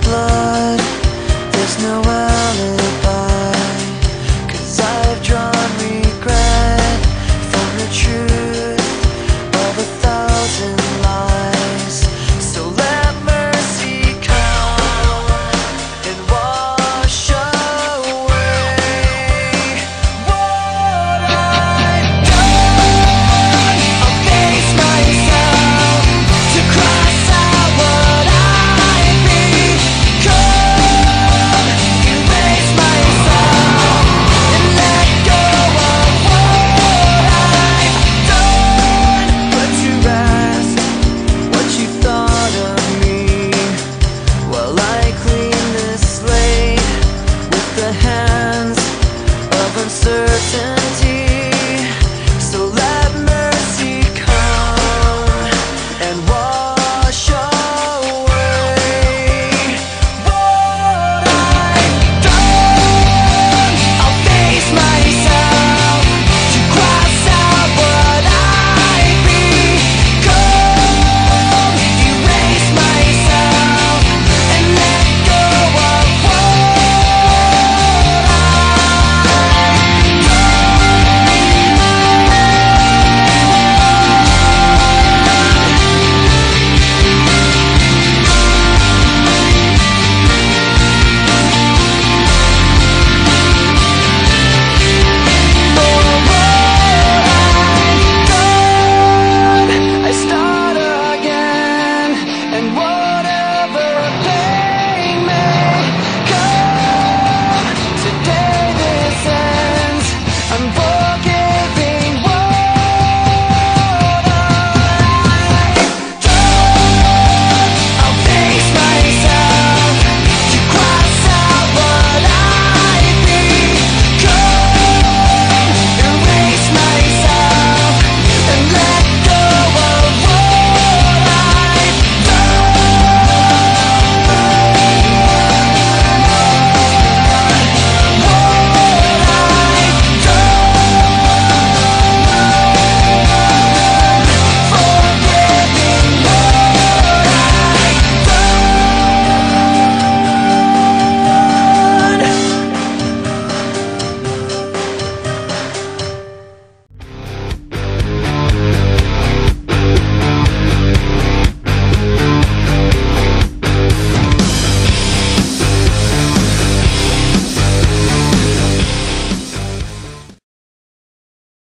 blood.